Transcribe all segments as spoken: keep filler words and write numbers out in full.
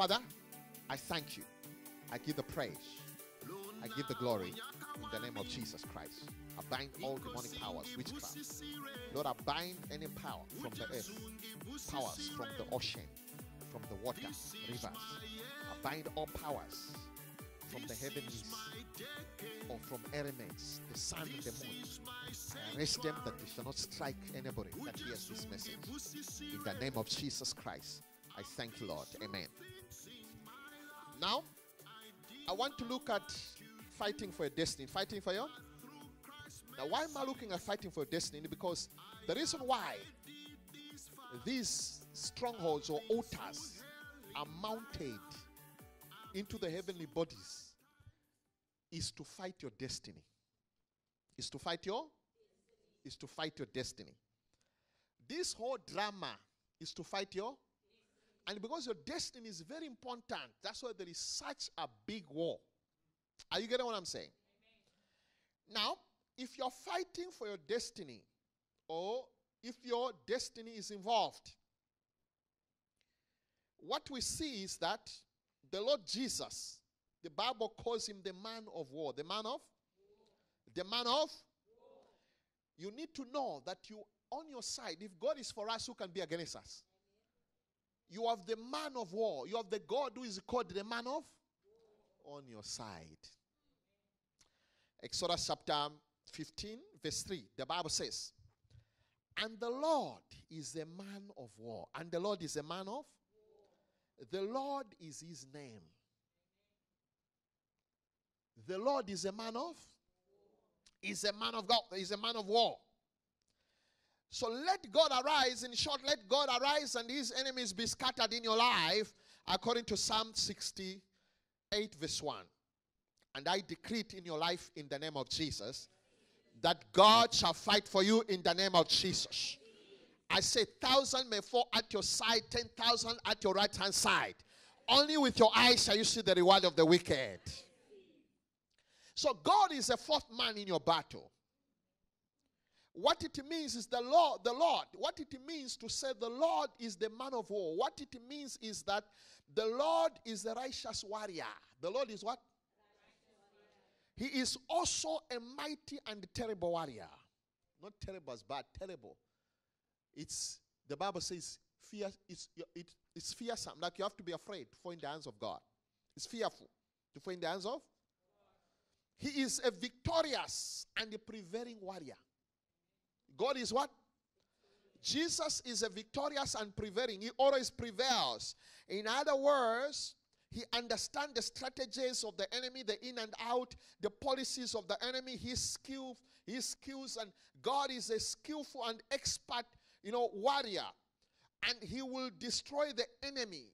Father, I thank you. I give the praise. I give the glory in the name of Jesus Christ. I bind all demonic powers, witchcraft. Lord, I bind any power from the earth, powers from the ocean, from the water, rivers. I bind all powers from the heavens or from elements, the sun and the moon. I arrest them that they shall not strike anybody that hears this message. In the name of Jesus Christ, I thank you, Lord. Amen. Now, I want to look at fighting for your destiny. Fighting for your... Now, why am I looking at fighting for your destiny? Because the reason why these strongholds or altars are mounted into the heavenly bodies is to fight your destiny. Is to fight your? Is to fight your destiny. This whole drama is to fight your? And because your destiny is very important, that's why there is such a big war. Are you getting what I'm saying? Amen. Now, if you're fighting for your destiny, or if your destiny is involved, what we see is that the Lord Jesus, the Bible calls him the man of war. The man of? War. The man of? War. You need to know that you, on your side, if God is for us, who can be against us? You have the man of war. You have the God who is called the man of war on your side. Exodus chapter fifteen, verse three. The Bible says, and the Lord is a man of war. And the Lord is a man of war. The Lord is his name. The Lord is a man of? Is a man of God. Is a man of war. So let God arise. In short, let God arise and his enemies be scattered in your life, according to Psalm sixty-eight, verse one. And I decree it in your life in the name of Jesus, that God shall fight for you in the name of Jesus. I say, thousand may fall at your side, ten thousand at your right hand side. Only with your eyes shall you see the reward of the wicked. So God is a fourth man in your battle. What it means is the Lord, the Lord. What it means to say the Lord is the man of war. What it means is that the Lord is the righteous warrior. The Lord is what? He is also a mighty and terrible warrior. Not terrible as bad, terrible. It's, the Bible says, fear, it's, it, it's fearsome. Like you have to be afraid to fall in the hands of God. It's fearful to fall in the hands of. He is a victorious and a prevailing warrior. God is what? Jesus is a victorious and prevailing. He always prevails. In other words, he understands the strategies of the enemy, the in and out, the policies of the enemy, his skill, his skills, and God is a skillful and expert, you know, warrior, and he will destroy the enemy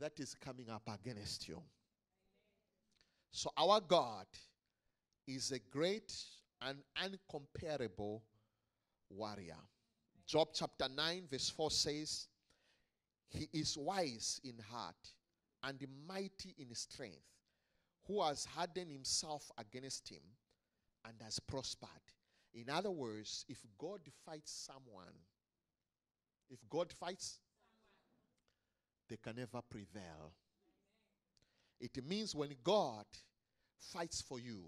that is coming up against you. So our God is a great and incomparable warrior. Job chapter nine verse four says, he is wise in heart and mighty in strength, who has hardened himself against him and has prospered. In other words, if God fights someone, if God fights, they can never prevail. It means when God fights for you,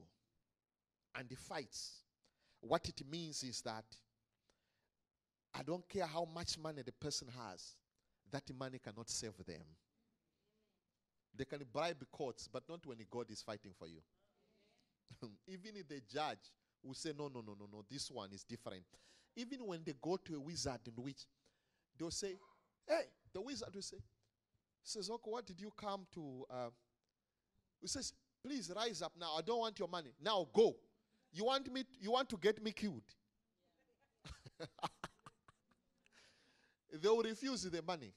and he fights, what it means is that I don't care how much money the person has, that money cannot save them. They can bribe courts, but not when God is fighting for you. Even if the judge will say, no, no, no, no, no, this one is different. Even when they go to a wizard and witch, they'll say, hey, the wizard will say, says, okay, what did you come to? Uh, he says, please rise up now. I don't want your money. Now go. You want me? You want to get me killed? They will refuse the money.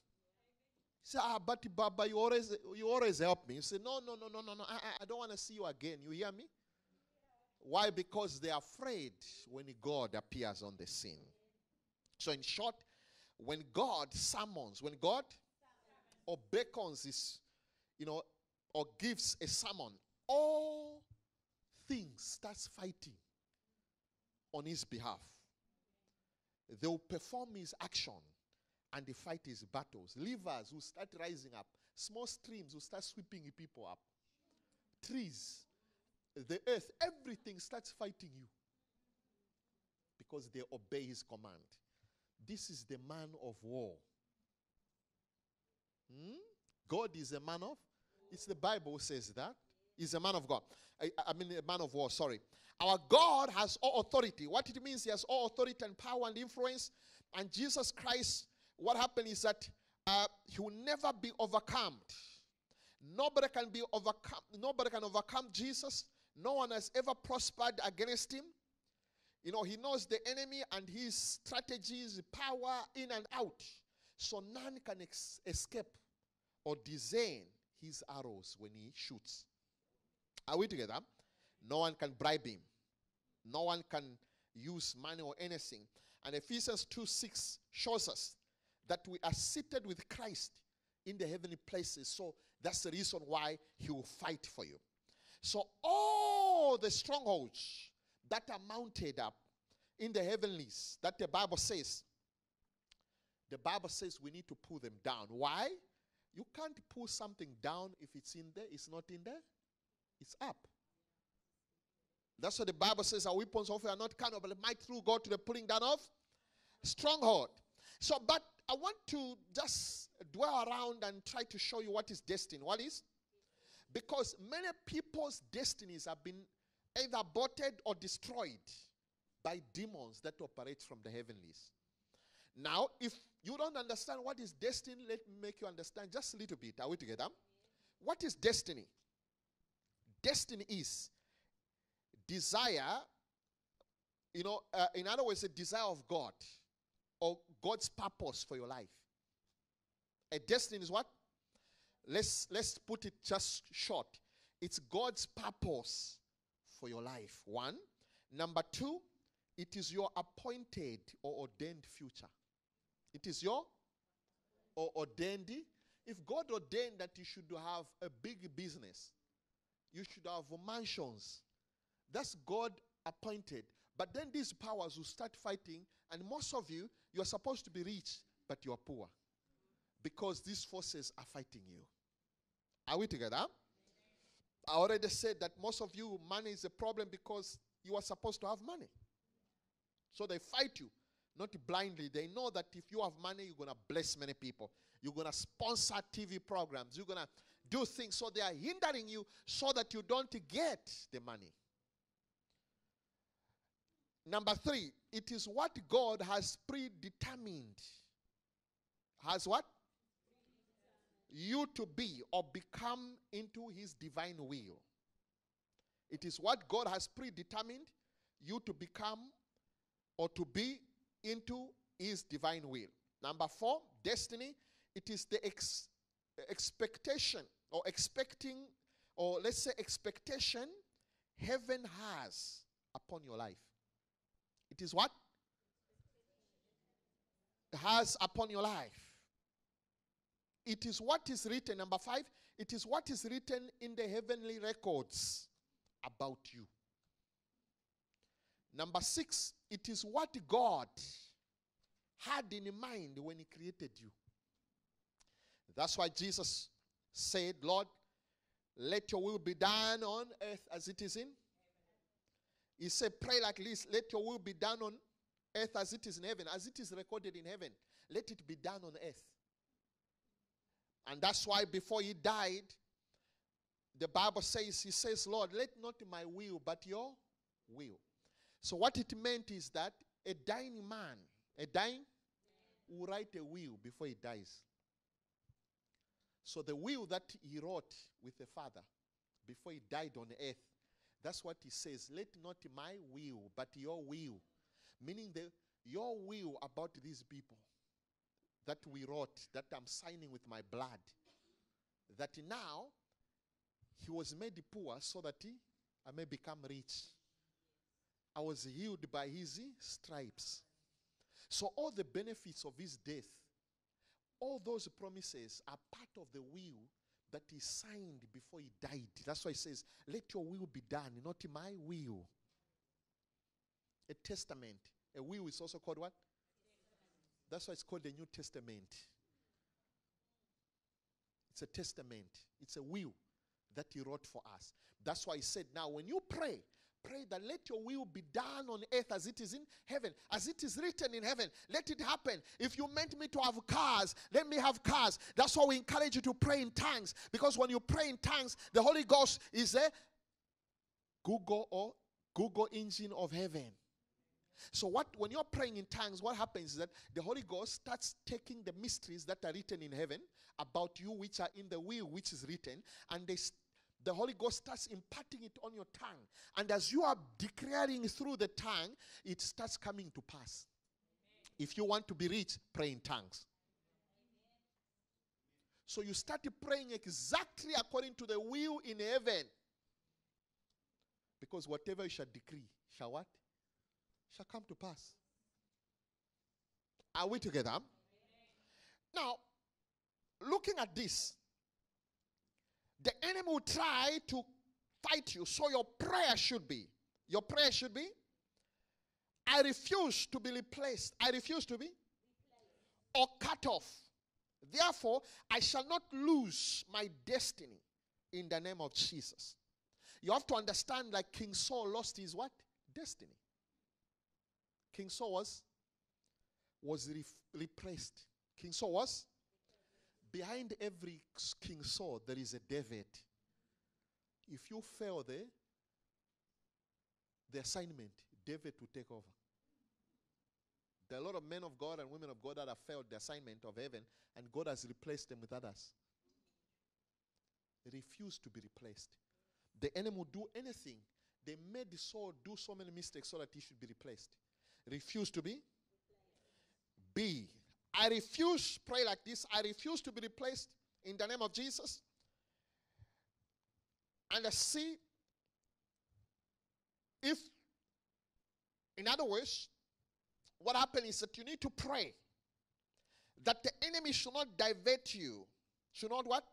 Say, ah, but Baba, you always, you always help me. You say, no, no, no, no, no, no. I, I don't want to see you again. You hear me? Why? Because they are afraid when God appears on the scene. So in short, when God summons, when God or beckons is, you know, or gives a summon, all things starts fighting on his behalf. They will perform his action and they fight his battles. Rivers will start rising up. Small streams will start sweeping people up. Trees, the earth, everything starts fighting you because they obey his command. This is the man of war. Hmm? God is a man of? It's the Bible says that. He's a man of God. I, I mean a man of war, sorry. Our God has all authority. What it means, he has all authority and power and influence. And Jesus Christ, what happened is that uh, he will never be overcome. Nobody can be overcome. Nobody can overcome Jesus. No one has ever prospered against him. You know, he knows the enemy and his strategies, power in and out. So none can ex- escape or discern his arrows when he shoots. Are we together? No one can bribe him. No one can use money or anything. And Ephesians two six shows us that we are seated with Christ in the heavenly places. So that's the reason why he will fight for you. So all the strongholds that are mounted up in the heavenlies, that the Bible says, the Bible says we need to pull them down. Why? You can't pull something down if it's in there, it's not in there. It's up. That's what the Bible says. Our weapons of warfare are not carnal, but might through God to the pulling down of stronghold. So, but I want to just dwell around and try to show you what is destiny. What is? Because many people's destinies have been either aborted or destroyed by demons that operate from the heavenlies. Now, if you don't understand what is destiny, let me make you understand just a little bit. Are we together? What is destiny? Destiny is desire, you know, uh, in other words, a desire of God or God's purpose for your life. A destiny is what? Let's, let's put it just short. It's God's purpose for your life, one. Number two, it is your appointed or ordained future. It is your or ordained. If God ordained that you should have a big business, you should have mansions. That's God appointed. But then these powers will start fighting, and most of you, you are supposed to be rich, but you are poor. Because these forces are fighting you. Are we together? I already said that most of you, money is a problem because you are supposed to have money. So they fight you, not blindly. They know that if you have money, you're going to bless many people. You're going to sponsor T V programs. You're going to do things. So they are hindering you so that you don't get the money. Number three, it is what God has predetermined. Has what? You to be or become into his divine will. It is what God has predetermined you to become or to be into his divine will. Number four, destiny. It is the ex- expectation or expecting, or let's say expectation heaven has upon your life. It is what? Has upon your life. It is what is written. Number five, it is what is written in the heavenly records about you. Number six, it is what God had in mind when he created you. That's why Jesus said, Lord, let your will be done on earth as it is in. He said, pray like this, let your will be done on earth as it is in heaven. As it is recorded in heaven, let it be done on earth. And that's why before he died, the Bible says, he says, Lord, let not my will but your will. So what it meant is that a dying man, a dying, will write a will before he dies. So the will that he wrote with the Father before he died on earth, that's what he says, let not my will, but your will. Meaning the, your will about these people that we wrote, that I'm signing with my blood. That now, he was made poor so that he, I may become rich. I was healed by his stripes. So all the benefits of his death, all those promises are part of the will that he signed before he died. That's why he says, let your will be done, not my will. A testament. A will is also called what? That's why it's called the New Testament. It's a testament. It's a will that he wrote for us. That's why he said, now when you pray, pray that let your will be done on earth as it is in heaven, as it is written in heaven. Let it happen. If you meant me to have cars, let me have cars. That's why we encourage you to pray in tongues, because when you pray in tongues, the Holy Ghost is a Google or Google engine of heaven. So what when you're praying in tongues, what happens is that the Holy Ghost starts taking the mysteries that are written in heaven about you, which are in the will which is written, and they st- the Holy Ghost starts imparting it on your tongue. And as you are declaring through the tongue, it starts coming to pass. Amen. If you want to be rich, pray in tongues. Amen. So you start praying exactly according to the will in heaven. Because whatever you shall decree, shall what? Shall come to pass. Are we together? Amen. Now, looking at this, the enemy will try to fight you. So your prayer should be, your prayer should be, I refuse to be replaced. I refuse to be or cut off. Therefore, I shall not lose my destiny in the name of Jesus. You have to understand, like King Saul lost his what? Destiny. King Saul was, was ref, repressed. King Saul was. Behind every King Saul, there is a David. If you fail the, the assignment, David will take over. There are a lot of men of God and women of God that have failed the assignment of heaven, and God has replaced them with others. They refuse to be replaced. The enemy will do anything. They made Saul do so many mistakes so that he should be replaced. Refuse to be? Be. I refuse, pray like this, I refuse to be replaced in the name of Jesus. And I see if, in other words, what happens is that you need to pray that the enemy should not divert you. Should not what?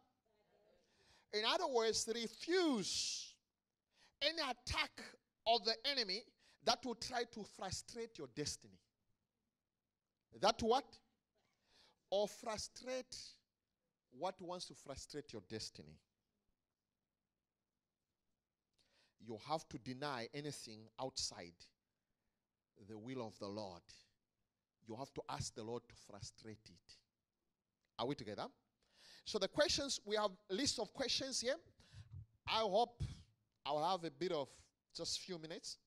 In other words, refuse any attack of the enemy that will try to frustrate your destiny. That what? Or frustrate what wants to frustrate your destiny. You have to deny anything outside the will of the Lord. You have to ask the Lord to frustrate it. Are we together? So the questions, we have a list of questions here. I hope I'll have a bit of just few minutes.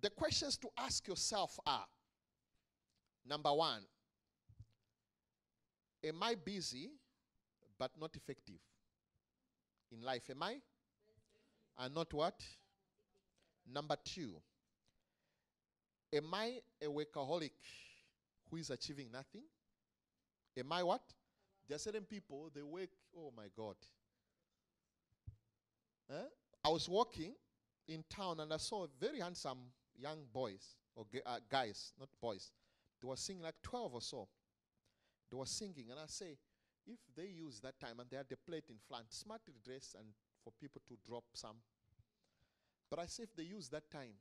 The questions to ask yourself are, number one, am I busy but not effective in life? Am I? And not what? Number two, am I a workaholic who is achieving nothing? Am I what? There are certain people, they work, oh my God. Huh? I was walking in town and I saw very handsome young boys, or g- uh, guys, not boys. They were singing like twelve or so. They were singing, and I say, if they use that time, and they had the plate in front, smartly dressed and for people to drop some. But I say, if they use that time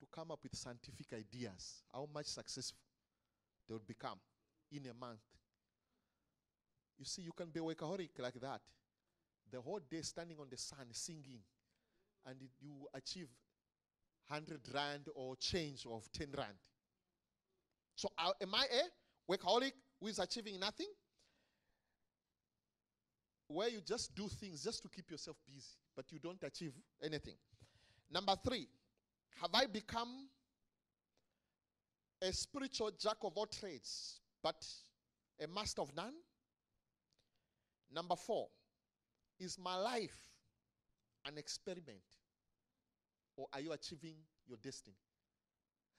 to come up with scientific ideas, how much successful they would become in a month. You see, you can be a workaholic like that. The whole day standing on the sun singing, and it, you achieve one hundred rand or change of ten rand. So uh, am I a workaholic who is achieving nothing? Where you just do things just to keep yourself busy, but you don't achieve anything. Number three, have I become a spiritual jack of all trades, but a master of none? Number four, is my life an experiment, or are you achieving your destiny?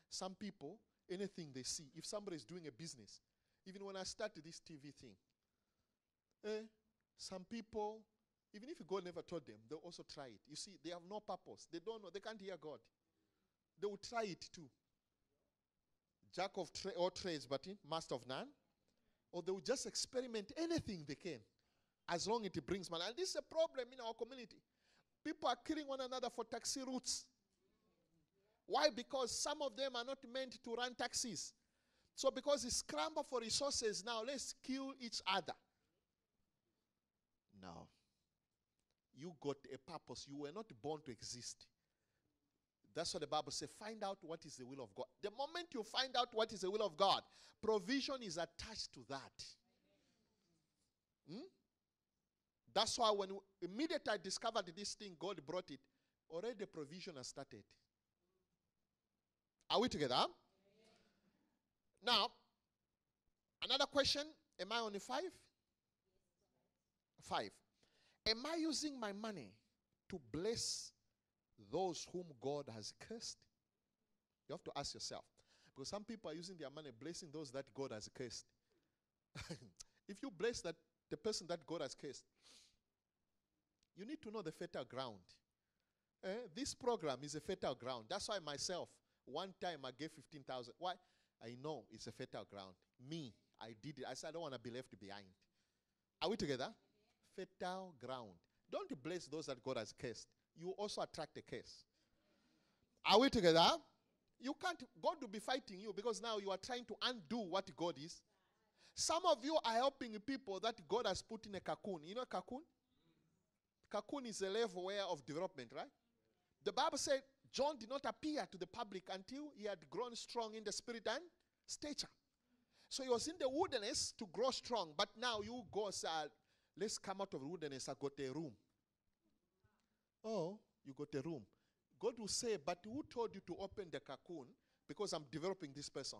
Some people, anything they see, if somebody is doing a business, even when I started this T V thing, eh, some people, even if God never told them, they'll also try it. You see, they have no purpose. They don't know. They can't hear God. They will try it too. Jack of tra- all trades, but in, master of none. Or they will just experiment anything they can, as long as it brings money. And this is a problem in our community. People are killing one another for taxi routes. Why? Because some of them are not meant to run taxis. So because it's scramble for resources now, let's kill each other. No. You got a purpose. You were not born to exist. That's what the Bible says. Find out what is the will of God. The moment you find out what is the will of God, provision is attached to that. Hmm? That's why when immediately I discovered this thing, God brought it. Already the provision has started. Are we together? Huh? Yeah. Now, another question. Am I on a five? Five. Am I using my money to bless those whom God has cursed? You have to ask yourself. Because some people are using their money blessing those that God has cursed. If you bless that the person that God has cursed, you need to know the fertile ground. Eh? This program is a fertile ground. That's why myself, one time I gave fifteen thousand. Why? I know it's a fertile ground. Me, I did it. I said I don't want to be left behind. Are we together? Yeah. Fertile ground. Don't bless those that God has cursed. You also attract a curse. Are we together? You can't, God will be fighting you because now you are trying to undo what God is. Some of you are helping people that God has put in a cocoon. You know a cocoon? Cocoon is a level where of development, right? The Bible said John did not appear to the public until he had grown strong in the spirit and stature. So he was in the wilderness to grow strong. But now you go, say, let's come out of the wilderness. I got a room. Oh, you got a room. God will say, but who told you to open the cocoon? Because I'm developing this person.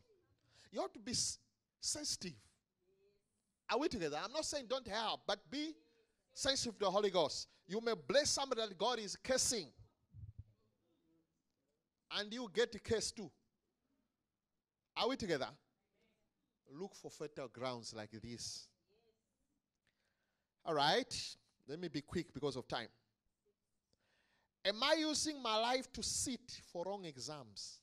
You have to be s- sensitive. Are we together? I'm not saying don't help, but be sensitive to the Holy Ghost. You may bless somebody that God is cursing. And you get a curse too. Are we together? Look for fertile grounds like this. All right. Let me be quick because of time. Am I using my life to sit for wrong exams?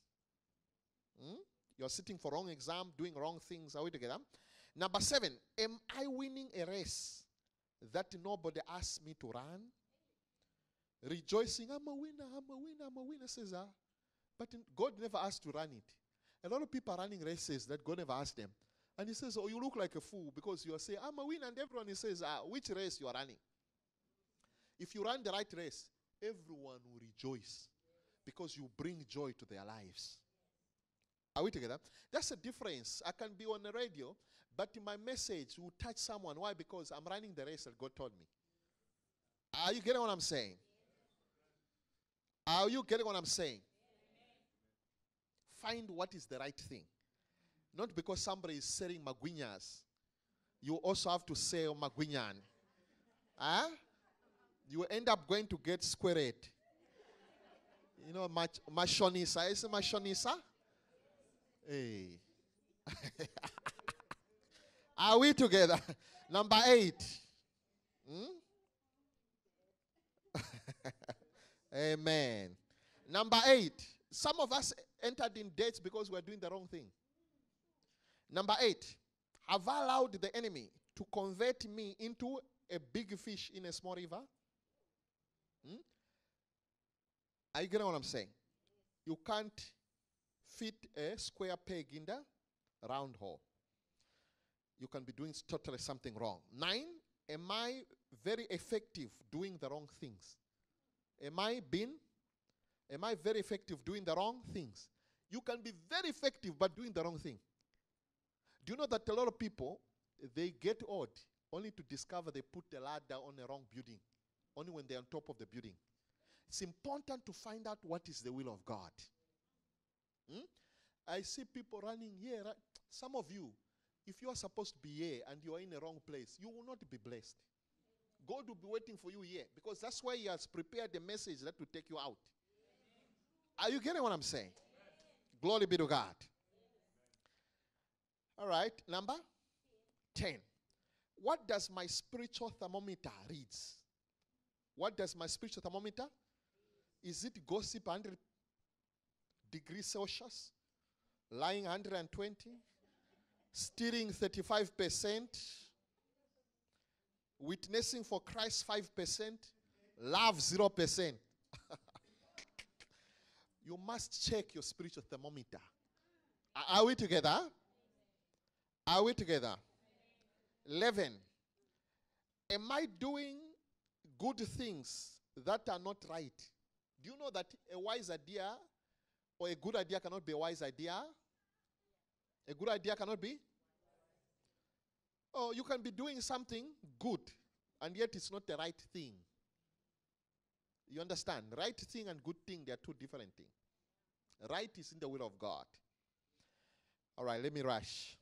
Hmm? You're sitting for wrong exam, doing wrong things. Are we together? Number seven, am I winning a race that nobody asked me to run? Rejoicing, I'm a winner, I'm a winner, I'm a winner, says ah. But God never asked to run it. A lot of people are running races that God never asked them. And he says, oh, you look like a fool because you are saying, I'm a winner. And everyone he says, ah, which race you are running? If you run the right race, everyone will rejoice because you bring joy to their lives. Are we together? That's the difference. I can be on the radio, but my message will touch someone. Why? Because I'm running the race that God told me. Are you getting what I'm saying? Are you getting what I'm saying? Find what is the right thing. Not because somebody is selling maguinas. You also have to sell maguinan. Huh? You end up going to get squared. You know, mach- machonisa. Is it machonisa? Hey. Are we together? Number eight. Hmm? Amen. Number eight. Some of us entered in debts because we are doing the wrong thing. Number eight. Have I allowed the enemy to convert me into a big fish in a small river? Hmm? Are you getting what I'm saying? You can't fit a square peg in the round hole. You can be doing totally something wrong. Nine, am I very effective doing the wrong things? Am I being, am I very effective doing the wrong things? You can be very effective but doing the wrong thing. Do you know that a lot of people, they get old only to discover they put the ladder on the wrong building, only when they're on top of the building. It's important to find out what is the will of God. Hmm? I see people running here. Right? Some of you, if you are supposed to be here and you are in the wrong place, you will not be blessed. God will be waiting for you here because that's why He has prepared the message that will take you out. Are you getting what I'm saying? Glory be to God. All right, number ten. What does my spiritual thermometer read? What does my spiritual thermometer? Is it gossip one hundred percent? Degrees Celsius, lying one hundred twenty, stealing thirty-five percent, witnessing for Christ five percent, love zero percent. You must check your spiritual thermometer. Are, are we together? Are we together? eleven. Am I doing good things that are not right? Do you know that a wise idea or a good idea cannot be a wise idea? A good idea cannot be? Oh, you can be doing something good, and yet it's not the right thing. You understand? Right thing and good thing, they are two different things. Right is in the will of God. All right, let me rush.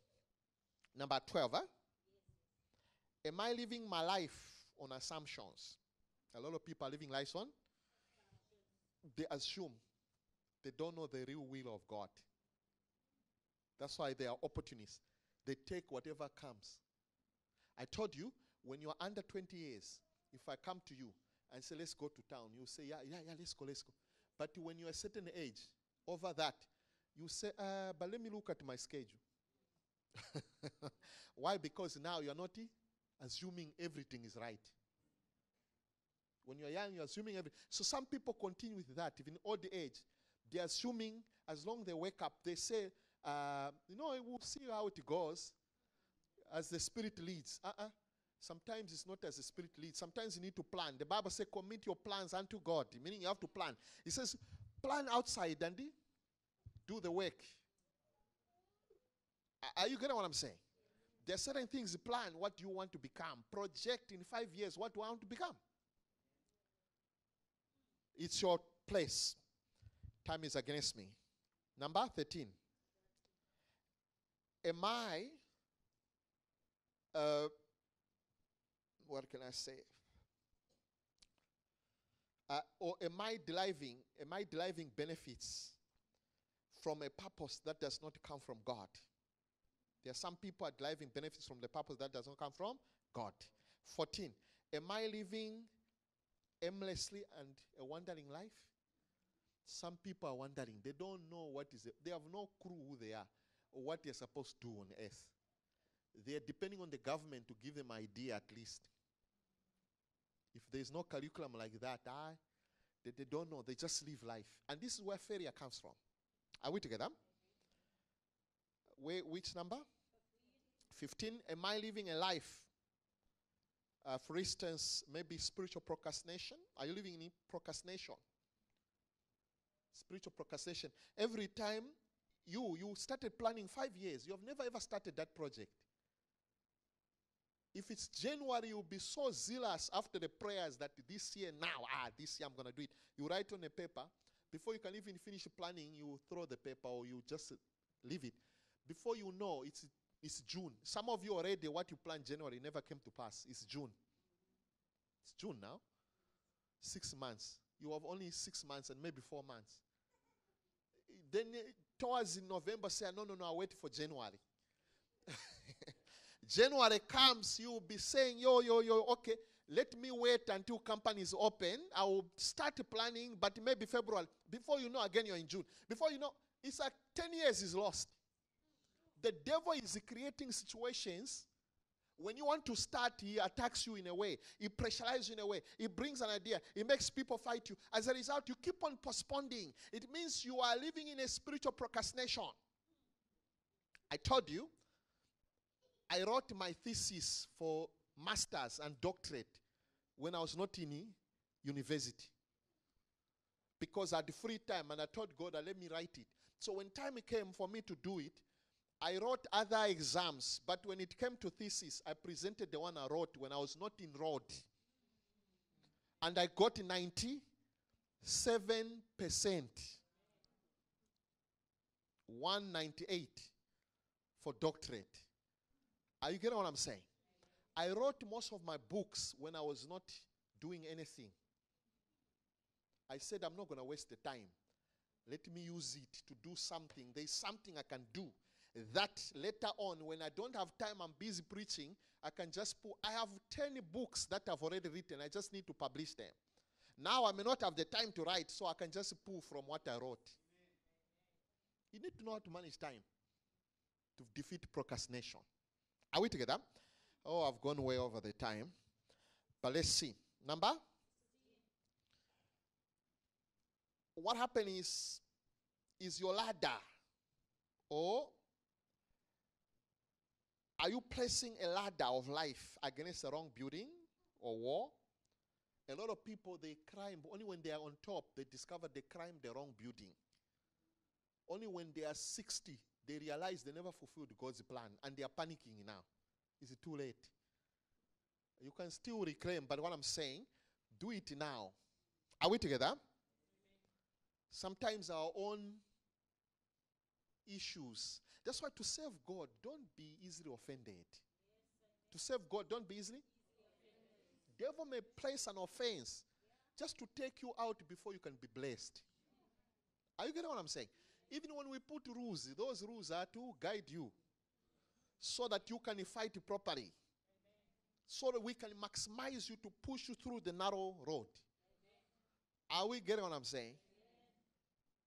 Number twelve. Eh? Am I living my life on assumptions? A lot of people are living lives on. They assume. They don't know the real will of God. That's why they are opportunists. They take whatever comes. I told you, when you're under twenty years, if I come to you and say, let's go to town, you say, yeah, yeah, yeah, let's go, let's go. But when you're a certain age, over that, you say, uh, but let me look at my schedule. Why? Because now you're not assuming everything is right. When you're young, you're assuming everything. So some people continue with that, even old age. They're assuming, as long as they wake up, they say, uh, you know, we'll see how it goes as the Spirit leads. Uh-uh. Sometimes it's not as the Spirit leads. Sometimes you need to plan. The Bible says, commit your plans unto God, meaning you have to plan. It says, plan outside and do the work. Are you getting what I'm saying? There are certain things you plan. What do you want to become? Project in five years. What do I want to become? It's your place. Time is against me. Number thirteen. Am I, uh, what can I say? Uh, or am I deriving, am I deriving benefits from a purpose that does not come from God? There are some people are deriving benefits from the purpose that does not come from God. fourteen. Am I living aimlessly and a wandering life? Some people are wandering. They don't know what is it. They have no clue who they are or what they're supposed to do on earth. They are depending on the government to give them an idea at least. If there's no curriculum like that, ah, they, they don't know. They just live life. And this is where failure comes from. Are we together? Where, which number? fifteen. Am I living a life? Uh, for instance, maybe spiritual procrastination. Are you living in procrastination? Spiritual procrastination. Every time you you started planning five years, you have never ever started that project. If it's January, you'll be so zealous after the prayers that this year now, ah, this year I'm going to do it. You write on a paper. Before you can even finish planning, you throw the paper or you just leave it. Before you know, it's it's June. Some of you already, what you planned January never came to pass. It's June. It's June now. Six months. You have only six months and maybe four months. Then towards in November, say, no, no, no, I'll wait for January. January comes, you'll be saying, yo, yo, yo, okay, let me wait until company is open. I will start planning, but maybe February. Before you know, again, you're in June. Before you know, it's like ten years is lost. The devil is creating situations. When you want to start, he attacks you in a way. He pressurizes you in a way. He brings an idea. He makes people fight you. As a result, you keep on postponing. It means you are living in a spiritual procrastination. I told you, I wrote my thesis for master's and doctorate when I was not in university. Because I had free time and I told God, let me write it. So when time came for me to do it, I wrote other exams, but when it came to thesis, I presented the one I wrote when I was not enrolled. And I got ninety-seven percent. one ninety-eight for doctorate. Are you getting what I'm saying? I wrote most of my books when I was not doing anything. I said, I'm not going to waste the time. Let me use it to do something. There's something I can do. That later on, when I don't have time, I'm busy preaching, I can just put, I have ten books that I've already written. I just need to publish them. Now I may not have the time to write, so I can just pull from what I wrote. You need to know how to manage time to defeat procrastination. Are we together? Oh, I've gone way over the time. But let's see. Number? What happened is, is your ladder or Are you placing a ladder of life against a wrong building or wall? A lot of people, they climb, but only when they are on top, they discover they climb the wrong building. Only when they are sixty, they realize they never fulfilled God's plan, and they are panicking now. Is it too late? You can still reclaim, but what I'm saying, do it now. Are we together? Sometimes our own issues. That's why to serve God, don't be easily offended. Yes, to serve God, don't be easily. Yes. Devil may place an offense yeah. just to take you out before you can be blessed. Are you getting what I'm saying? Even when we put rules, those rules are to guide you so that you can fight properly. Amen. So that we can maximize you to push you through the narrow road. Amen. Are we getting what I'm saying?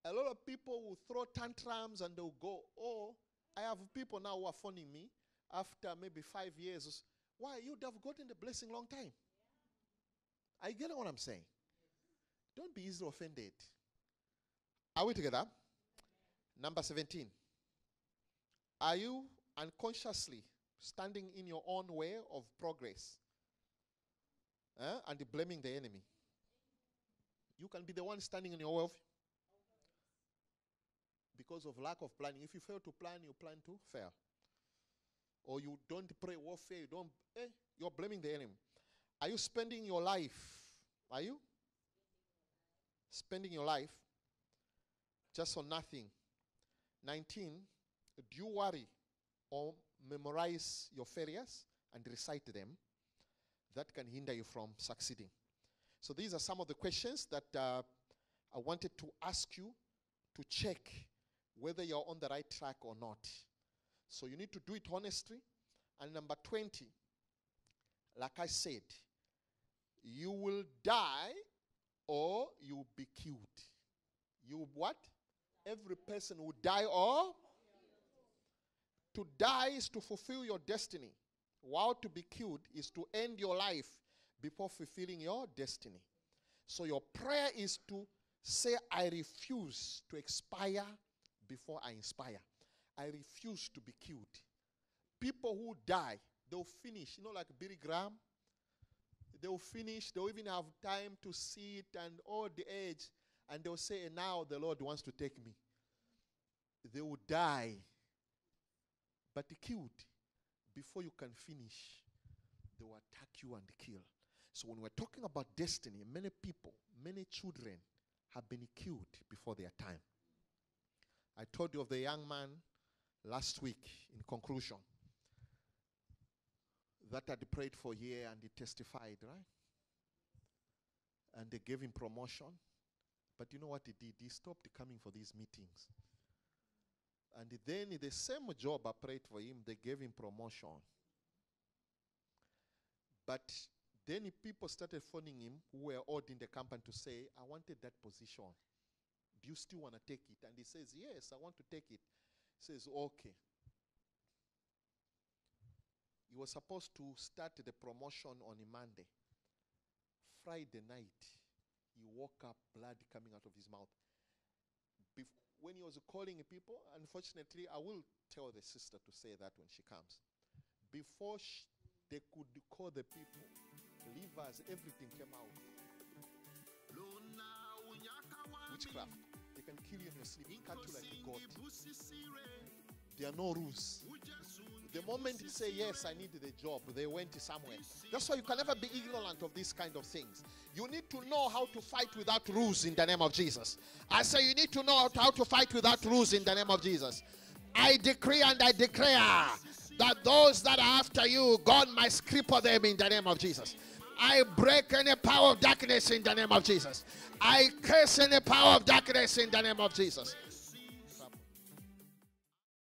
A lot of people will throw tantrums and they'll go, oh, I have people now who are phoning me after maybe five years. Why? You'd have gotten the blessing long time. Yeah. I get what I'm saying. Yeah. Don't be easily offended. Are we together? Yeah. Number seventeen. Are you unconsciously standing in your own way of progress eh? and blaming the enemy? You can be the one standing in your way of because of lack of planning. If you fail to plan, you plan to fail. Or you don't pray warfare, you don't, eh, you're blaming the enemy. Are you spending your life? Are you? Spending your life just on nothing. nineteen, do you worry or memorize your failures and recite them? That can hinder you from succeeding. So these are some of the questions that uh, I wanted to ask you to check whether you're on the right track or not. So you need to do it honestly. And number twenty, like I said, you will die or you'll be killed. You what? Every person will die or? To die is to fulfill your destiny, while to be killed is to end your life before fulfilling your destiny. So your prayer is to say, I refuse to expire before I inspire. I refuse to be killed. People who die, they'll finish. You know, like Billy Graham? They'll finish. They'll even have time to see it and all the age. And they'll say, and now the Lord wants to take me. They will die, but killed. Before you can finish, they will attack you and kill. So when we're talking about destiny, many people, many children have been killed before their time. I told you of the young man last week, in conclusion, that had prayed for a year and he testified, right? And they gave him promotion. But you know what he did? He stopped coming for these meetings. And then in the same job I prayed for him, they gave him promotion. But then people started phoning him who were odd in the company to say, I wanted that position. Do you still want to take it? And he says, yes, I want to take it. He says, okay. You were supposed to start the promotion on a Monday. Friday night, he woke up, blood coming out of his mouth. Bef when he was calling people, unfortunately, I will tell the sister to say that when she comes. Before sh they could call the people, levers, everything came out. Witchcraft. They can kill you in your sleep. You can't do like a god. There are no rules. The moment you say, yes, I need the job, they went somewhere. That's why you can never be ignorant of these kind of things. You need to know how to fight without rules in the name of Jesus. I say you need to know how to fight without rules in the name of Jesus. I decree and I declare that those that are after you, God must cripple them in the name of Jesus. I break any power of darkness in the name of Jesus. I curse any power of darkness in the name of Jesus.